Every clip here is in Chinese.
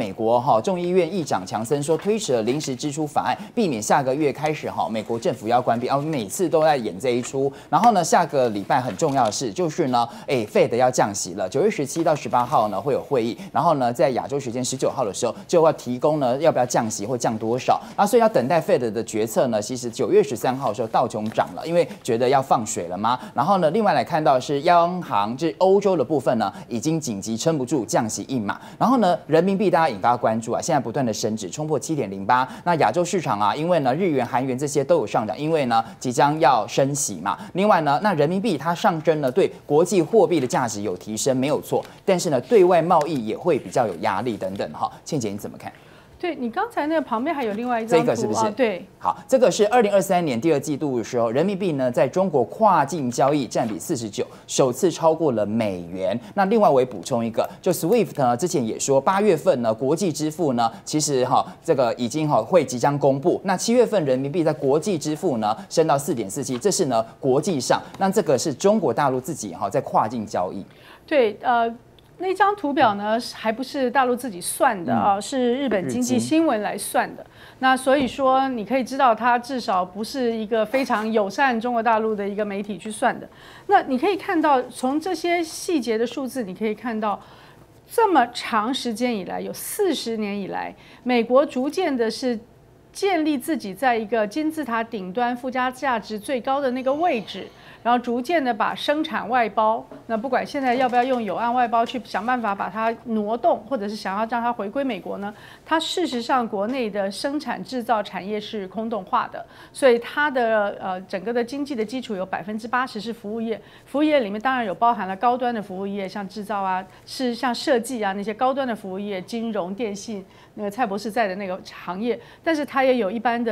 美国众议院议长强森说推迟了临时支出法案，避免下个月开始美国政府要关闭。每次都在演这一出。然后呢，下个礼拜很重要的事就是呢，Fed 要降息了。9月17到18号呢会有会议，然后呢在亚洲时间19号的时候就要提供呢要不要降息或降多少。那所以要等待 Fed 的决策呢，其实9月13号的时候道琼涨了，因为觉得要放水了嘛。然后呢，另外来看到的是央行就是欧洲的部分呢已经紧急撑不住降息一码。然后呢，人民币大家引发关注啊，现在不断的升值，冲破 7.08。那亚洲市场啊，因为呢日元、韩元这些都有上涨，因为呢即将要升息嘛。另外呢，那人民币它上升呢，对国际货币的价值有提升，没有错。但是呢，对外贸易也会比较有压力等等哈。倩姐你怎么看？对你刚才那个旁边还有另外一张图，这个是不是？对，好，这个是2023年第二季度的时候，人民币呢在中国跨境交易占比49%，首次超过了美元。那另外我也补充一个，就 SWIFT 呢之前也说，8月份呢国际支付呢其实这个已经会即将公布。那7月份人民币在国际支付呢升到4.47，这是呢国际上，那这个是中国大陆自己在跨境交易。对，那张图表呢，还不是大陆自己算的啊，是日本经济新闻来算的。那所以说，你可以知道它至少不是一个非常友善中国大陆的一个媒体去算的。那你可以看到，从这些细节的数字，你可以看到，这么长时间以来，有40年以来，美国逐渐的是建立自己在一个金字塔顶端附加价值最高的那个位置。然后逐渐的把生产外包，那不管现在要不要用友岸外包去想办法把它挪动，或者是想要让它回归美国呢？它事实上国内的生产制造产业是空洞化的，所以它的整个的经济的基础有80%是服务业，服务业里面当然有包含了高端的服务业，像制造啊，是像设计啊那些高端的服务业，金融、电信，那个蔡博士在的那个行业，但是它也有一般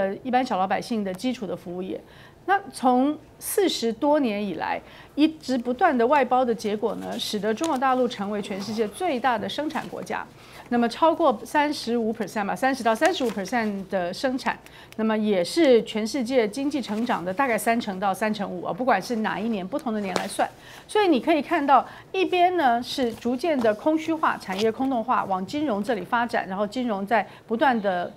小老百姓的基础的服务业。那从40多年以来，一直不断的外包的结果呢，使得中国大陆成为全世界最大的生产国家。那么超过35%吧，30到35% 的生产，那么也是全世界经济成长的大概3成到3成5啊，不管是哪一年不同的年来算。所以你可以看到，一边呢是逐渐的空虚化、产业空洞化，往金融这里发展，然后金融在不断的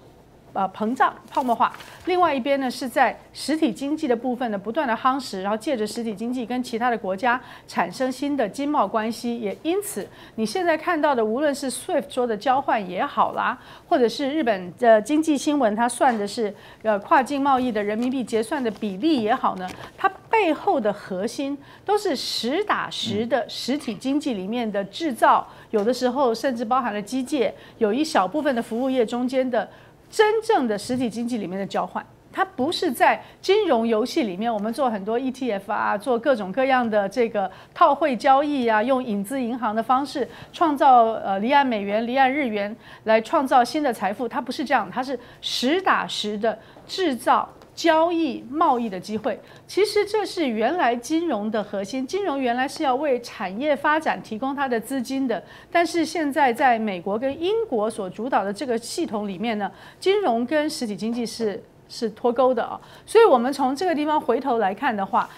膨胀、泡沫化。另外一边呢，是在实体经济的部分呢，不断的夯实，然后借着实体经济跟其他的国家产生新的经贸关系。也因此，你现在看到的，无论是 SWIFT 说的交换也好啦，或者是日本的经济新闻它算的是跨境贸易的人民币结算的比例也好呢，它背后的核心都是实打实的实体经济里面的制造，有的时候甚至包含了机械，有一小部分的服务业中间的。真正的实体经济里面的交换，它不是在金融游戏里面，我们做很多 ETF 啊，做各种各样的这个套汇交易啊，用影子银行的方式创造离岸美元、离岸日元来创造新的财富，它不是这样，它是实打实的制造、交易、贸易的机会。其实这是原来金融的核心，金融原来是要为产业发展提供它的资金的，但是现在在美国跟英国所主导的这个系统里面呢，金融跟实体经济是脱钩的啊。所以我们从这个地方回头来看的话，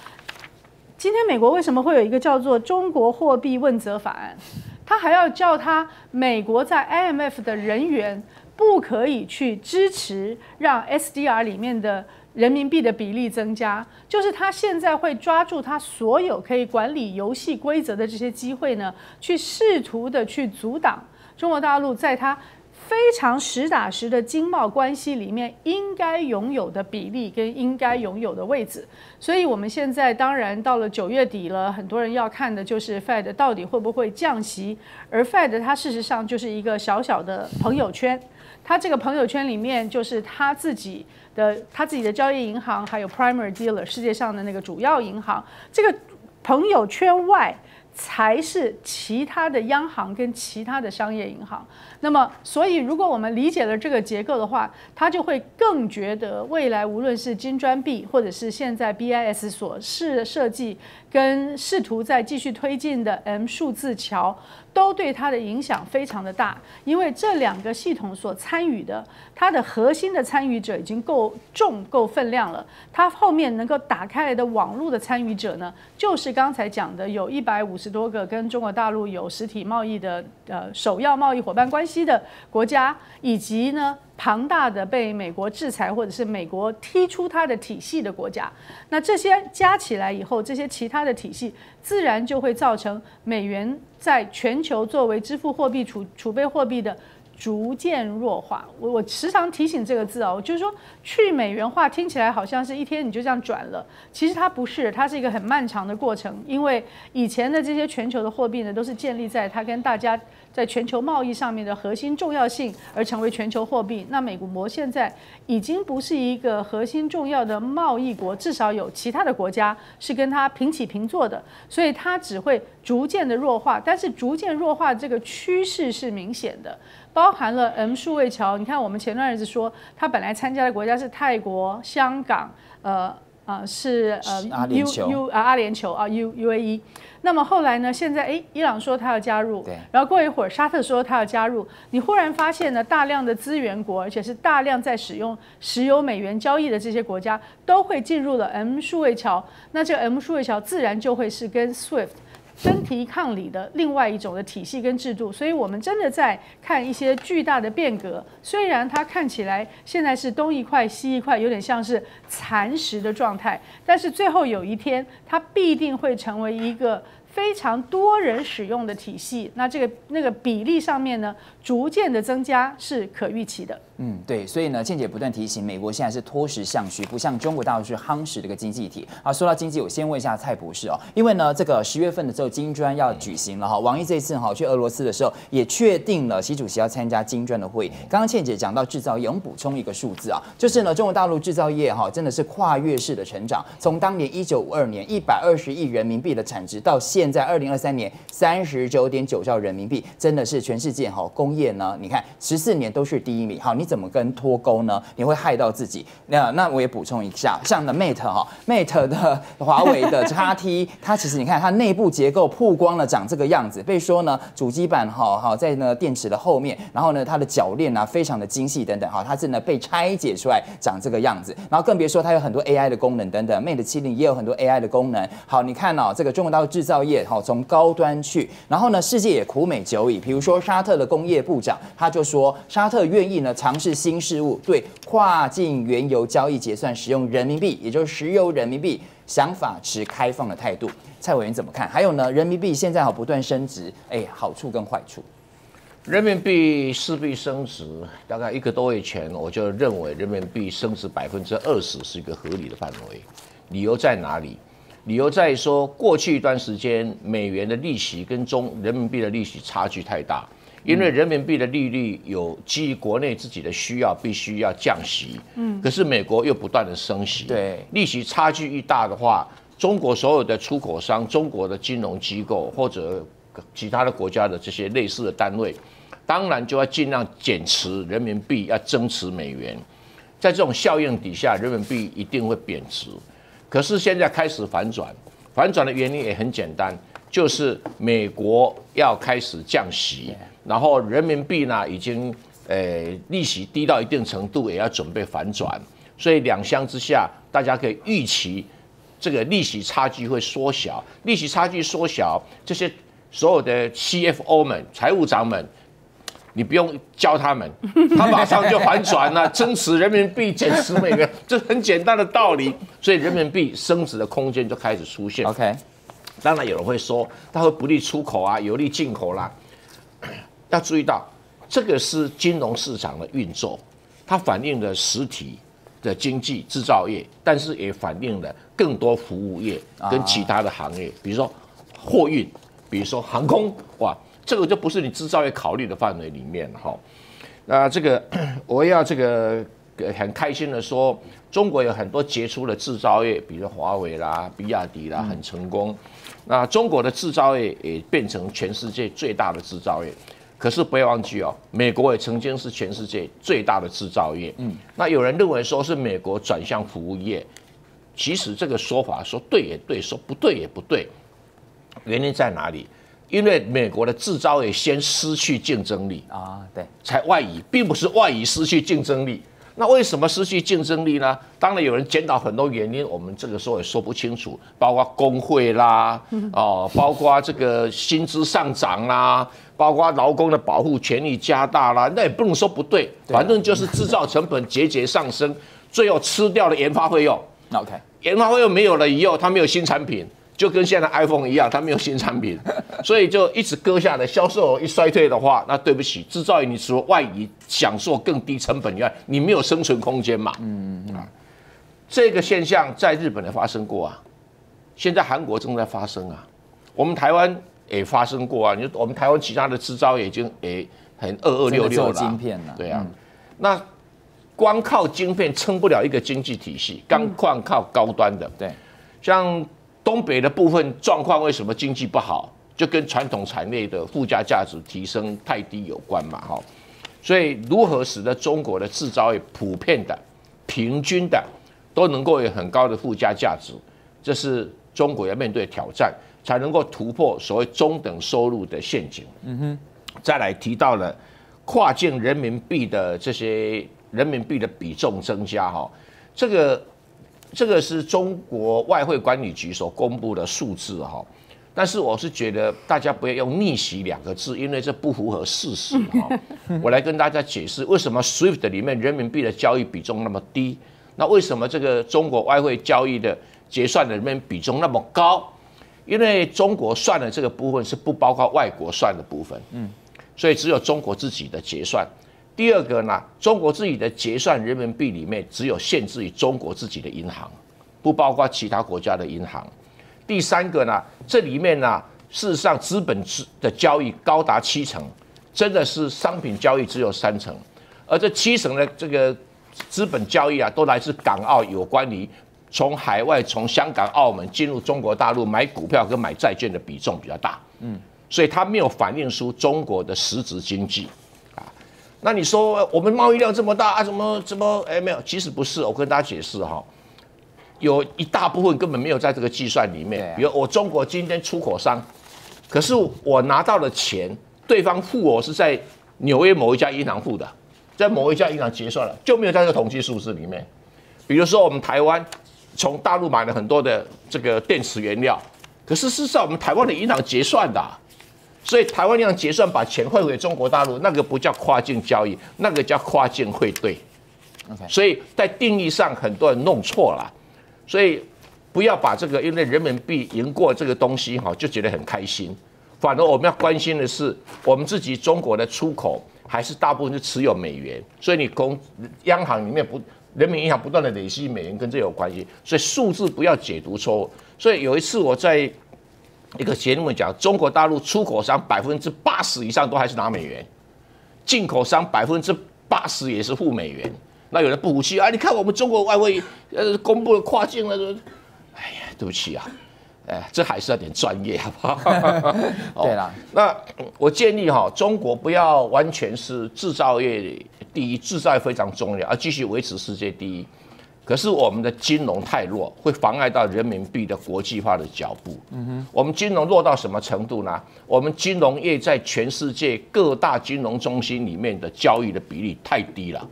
今天美国为什么会有一个叫做中国货币问责法案？他还要叫他美国在 IMF 的人员不可以去支持让 SDR 里面的人民币的比例增加，就是他现在会抓住他所有可以管理游戏规则的这些机会呢，去试图的去阻挡中国大陆在他非常实打实的经贸关系里面应该拥有的比例跟应该拥有的位置。所以我们现在当然到了9月底了，很多人要看的就是 Fed 到底会不会降息，而 Fed 它事实上就是一个小小的朋友圈。他这个朋友圈里面就是他自己的交易银行，还有 primary dealer 世界上的那个主要银行，这个朋友圈外才是其他的央行跟其他的商业银行。那么所以如果我们理解了这个结构的话，他就会更觉得未来无论是金砖币或者是现在 BIS 所设计跟试图在继续推进的 M 数字桥，都对它的影响非常的大。因为这两个系统所参与的，它的核心的参与者已经够重够分量了，它后面能够打开来的网络的参与者呢，就是刚才讲的有150多个跟中国大陆有实体贸易的首要贸易伙伴关系的国家，以及呢庞大的被美国制裁或者是美国踢出它的体系的国家。那这些加起来以后，这些其他的体系自然就会造成美元在全球作为支付货币、储备货币的逐渐弱化。我时常提醒这个字哦，就是说去美元化听起来好像是一天你就这样转了，其实它不是，它是一个很漫长的过程。因为以前的这些全球的货币呢，都是建立在它跟大家在全球贸易上面的核心重要性而成为全球货币。那美国现在已经不是一个核心重要的贸易国，至少有其他的国家是跟它平起平坐的，所以它只会逐渐的弱化。但是逐渐弱化这个趋势是明显的。包含了 M 数位桥，你看我们前段日子说，他本来参加的国家是泰国、香港，是阿联酋啊 UAE。那么后来呢，现在伊朗说他要加入，然后过一会儿沙特说他要加入，你忽然发现呢，大量的资源国，而且是大量在使用石油美元交易的这些国家，都会进入了 M 数位桥。那这个 M 数位桥自然就会是跟 SWIFT。身体抗礼的另外一种的体系跟制度，所以我们真的在看一些巨大的变革。虽然它看起来现在是东一块西一块，有点像是蚕食的状态，但是最后有一天，它必定会成为一个非常多人使用的体系。那这个那个比例上面呢，逐渐的增加是可预期的。嗯，对，所以呢，倩姐不断提醒，美国现在是脱实向虚，不像中国大陆是夯实的一个经济体。啊，说到经济，我先问一下蔡博士哦，因为呢，这个10月份的时候，金砖要举行了哈。王毅这次哈去俄罗斯的时候，也确定了习主席要参加金砖的会议。刚刚倩姐讲到制造业，我们补充一个数字啊，就是呢，中国大陆制造业哈真的是跨越式的成长，从当年1952年120亿人民币的产值，到现在2023年39.9兆人民币，真的是全世界哈工业呢，你看14年都是第一名。好，你怎么跟脱钩呢？你会害到自己。那我也补充一下，像 Mate 哈 ，Mate 的华为的 XT， 它其实你看它内部结构曝光了，长这个样子。被说呢，主机板好在呢电池的后面，然后呢它的铰链啊非常的精细等等，好，它是呢被拆解出来长这个样子。然后更别说它有很多 AI 的功能等等 ，Mate 70也有很多 AI 的功能。好，你看哦，这个中国大陆制造业哈从高端去，然后呢世界也苦美久矣。比如说沙特的工业部长他就说，沙特愿意呢尝试新事物，对跨境原油交易结算使用人民币，也就是石油人民币，想法持开放的态度。蔡委员怎么看？还有呢，人民币现在不断升值，好处跟坏处。人民币势必升值，大概1个多月前我就认为人民币升值20%是一个合理的范围。理由在哪里？理由在于说，过去一段时间美元的利息跟人民币的利息差距太大。因为人民币的利率有基于国内自己的需要，必须要降息。可是美国又不断的升息，对，利息差距一大的话，中国所有的出口商、中国的金融机构或者其他的国家的这些类似的单位，当然就要尽量减持人民币，要增持美元。在这种效应底下，人民币一定会贬值。可是现在开始反转，反转的原因也很简单，就是美国要开始降息。然后人民币呢，已经利息低到一定程度，也要准备反转，所以两相之下，大家可以预期这个利息差距会缩小。利息差距缩小，这些所有的 CFO 们、财务长们，你不用教他们，他马上就反转了，增持人民币，减持美元，这很简单的道理。所以人民币升值的空间就开始出现。OK， 当然有人会说，它会不利出口啊，有利进口啦。要注意到，这个是金融市场的运作，它反映了实体的经济制造业，但是也反映了更多服务业跟其他的行业，比如说货运，比如说航空，哇，这个就不是你制造业考虑的范围里面哈。那这个我要很开心的说，中国有很多杰出的制造业，比如华为啦、比亚迪啦，很成功。那中国的制造业也变成全世界最大的制造业。可是不要忘记哦，美国也曾经是全世界最大的制造业。那有人认为说是美国转向服务业，其实这个说法说对也对，说不对也不对。原因在哪里？因为美国的制造业先失去竞争力啊，对，才外移，并不是外移失去竞争力，那为什么失去竞争力呢？当然有人检讨很多原因，我们这个时候也说不清楚，包括工会啦，哦，包括这个薪资上涨啦，包括劳工的保护权益加大啦，那也不能说不对，反正就是制造成本节节上升，最后吃掉了研发费用。OK， 研发费用没有了以后，它没有新产品。就跟现在 iPhone 一样，它没有新产品，所以就一直割下来。销售额一衰退的话，那对不起，制造业你除了外移享受更低成本以外，你没有生存空间嘛。这个现象在日本也发生过啊，现在韩国正在发生啊，我们台湾也发生过啊。你我们台湾其他的制造业已经也很2266了，晶片了，对啊，那光靠晶片撑不了一个经济体系，光靠高端的，对，像。东北的部分状况为什么经济不好，就跟传统产业的附加价值提升太低有关嘛，哈。所以如何使得中国的制造业普遍的、平均的都能够有很高的附加价值，这是中国要面对的挑战，才能够突破所谓中等收入的陷阱。再来提到了跨境人民币的这些人民币的比重增加，哈，这个是中国外汇管理局所公布的数字哈，但是我是觉得大家不要用逆袭2个字，因为这不符合事实哈。我来跟大家解释为什么 SWIFT 里面人民币的交易比重那么低，那为什么这个中国外汇交易的结算的里面比重那么高？因为中国算的这个部分是不包括外国算的部分，所以只有中国自己的结算。第二个呢，中国自己的结算人民币里面只有限制于中国自己的银行，不包括其他国家的银行。第三个呢，这里面呢，事实上资本的交易高达7成，真的是商品交易只有3成，而这7成的这个资本交易啊，都来自港澳有关于从海外从香港、澳门进入中国大陆买股票跟买债券的比重比较大，所以它没有反映出中国的实质经济。那你说我们贸易量这么大啊？怎么？哎，没有，其实不是。我跟大家解释哈，有一大部分根本没有在这个计算里面。比如我中国今天出口商，可是我拿到了钱，对方付我是在纽约某一家银行付的，在某一家银行结算了，就没有在这个统计数字里面。比如说我们台湾从大陆买了很多的这个电池原料，可是是在我们台湾的银行结算的啊。所以台湾银行结算把钱汇给中国大陆，那个不叫跨境交易，那个叫跨境汇兑。所以在定义上很多人弄错了，所以不要把这个因为人民币赢过这个东西哈，就觉得很开心。反而我们要关心的是，我们自己中国的出口还是大部分是持有美元，所以你从央行里面人民银行不断的累积美元，跟这有关系。所以数字不要解读错误。所以有一次我在一个节目讲，中国大陆出口商80%以上都还是拿美元，进口商80%也是付美元。那有人不服气啊，你看我们中国外汇公布了跨境了，哎呀，对不起啊，哎，这还是要点专业好不好？对啦，那我建议哈，中国不要完全是制造业第一，制造业非常重要，而继续维持世界第一。可是我们的金融太弱，会妨碍到人民币的国际化的脚步。我们金融弱到什么程度呢？我们金融业在全世界各大金融中心里面的交易的比例太低了，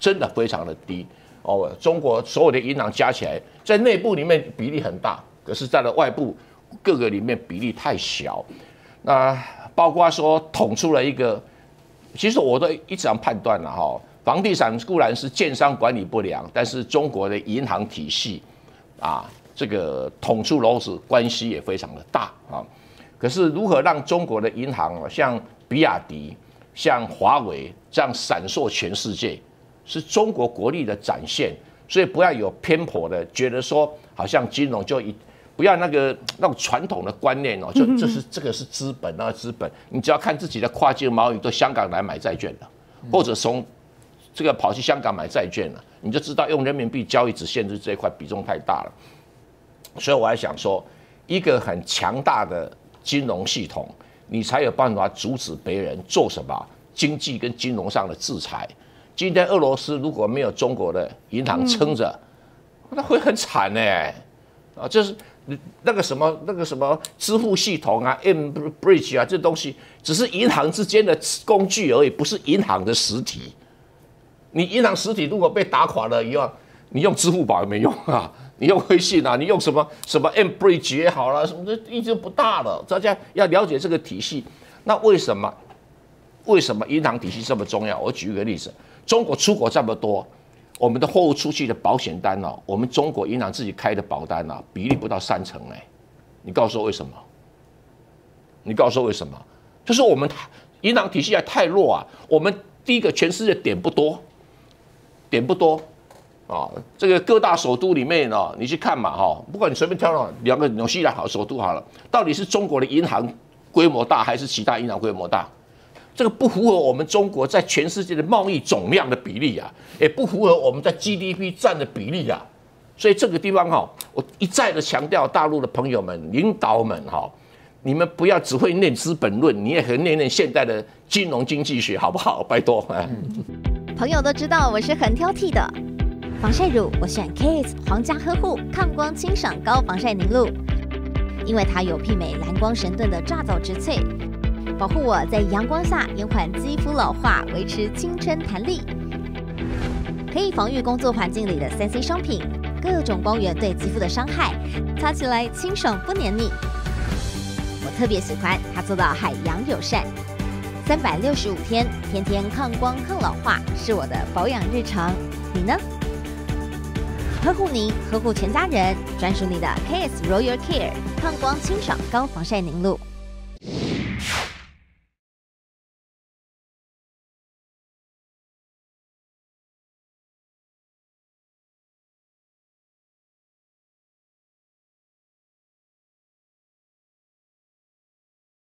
真的非常的低。哦，中国所有的银行加起来，在内部里面比例很大，可是在了外部各个里面比例太小。那包括说统出了一个，其实我都一直判断了哈。房地产固然是建商管理不良，但是中国的银行体系啊，这个捅出篓子关系也非常的大啊。可是如何让中国的银行像比亚迪、像华为这样闪烁全世界，是中国国力的展现。所以不要有偏颇的觉得说，好像金融就不要那种传统的观念哦，就这个是资本啊资本。你只要看自己的跨境贸易到香港来买债券了，或者从这个跑去香港买债券了，你就知道用人民币交易只限制这一块比重太大了。所以我还想说，一个很强大的金融系统，你才有办法阻止别人做什么经济跟金融上的制裁。今天俄罗斯如果没有中国的银行撑着，那会很惨哎！啊，就是那个什么支付系统啊 ，mBridge 啊，这东西只是银行之间的工具而已，不是银行的实体。你银行实体如果被打垮了以后，你用支付宝也没用啊，你用微信啊，你用什么什么 mBridge 也好啦，什么的意义不大了。大家要了解这个体系。那为什么银行体系这么重要？我举一个例子，中国出口这么多，我们的货物出去的保险单哦，我们中国银行自己开的保单啊，比例不到3成嘞。你告诉我为什么？你告诉我为什么？就是我们银行体系还太弱啊。我们第一个，全世界点不多啊。这个各大首都里面呢、啊，你去看嘛哈、哦，不管你随便挑了两个纽西兰好首都好了，到底是中国的银行规模大还是其他银行规模大？这个不符合我们中国在全世界的贸易总量的比例啊，也不符合我们在 GDP 占的比例啊。所以这个地方哈、啊，我一再的强调，大陆的朋友们、领导们哈、啊。你们不要只会念《资本论》，你也可以念念现代的金融经济学，好不好？拜托。朋友都知道我是很挑剔的，防晒乳我选 KS 皇家呵护抗光清爽高防晒凝露，因为它有媲美蓝光神盾的抓藻植萃，保护我在阳光下延缓肌肤老化，维持青春弹力，可以防御工作环境里的3C 商品、各种光源对肌肤的伤害，擦起来清爽不黏腻。特别喜欢它做到海洋友善，365天，天天抗光抗老化，是我的保养日常。你呢？呵护您，呵护全家人，专属你的 KS Royal Care 抗光清爽高防晒凝露。